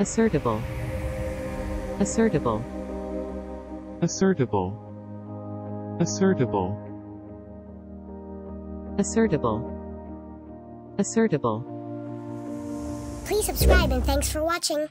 Assertable. Assertable. Assertable. Assertable. Assertable. Assertable. Please subscribe and thanks for watching.